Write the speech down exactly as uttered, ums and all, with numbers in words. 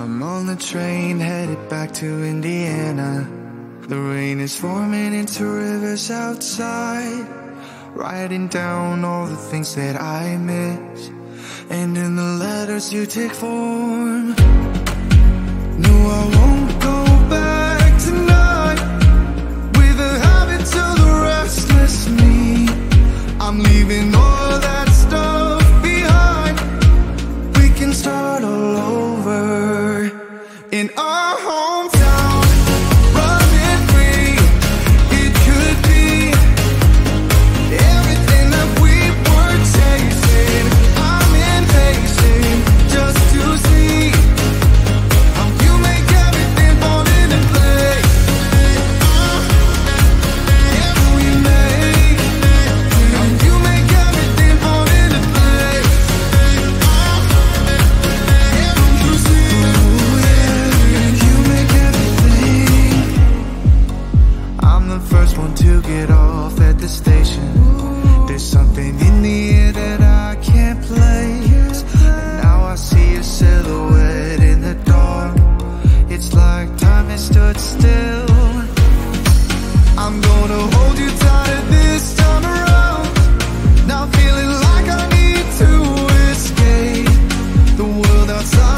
I'm on the train headed back to Indiana. The rain is forming into rivers outside, writing down all the things that I miss. And in the letters you take form. No, I won't go back tonight with the habits of the restless me. I'm leaving all that stuff behind. We can start all over in our hometown. Running free, it could be everything that we were chasing. I'm impatient just to see how you make everything fall into place. Yeah, we make how you make everything fall into place. Yeah, you see, ooh, yeah, you make everything. I'm the first one to get off at the station. There's something in the air that I can't place, and now I see a silhouette in the dark. It's like time has stood still. I'm gonna hold you tighter this time around. Now feeling like I need to escape the world outside.